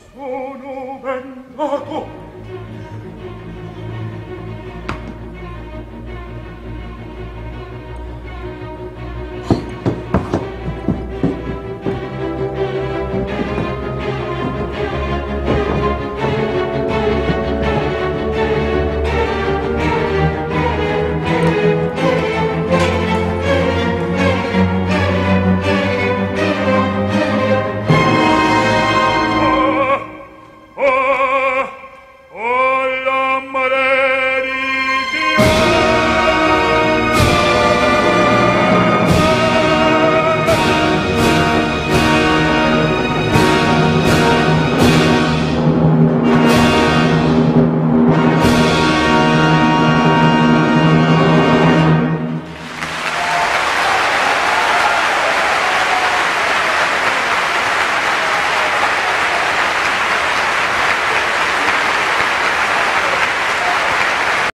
Sono ben nato.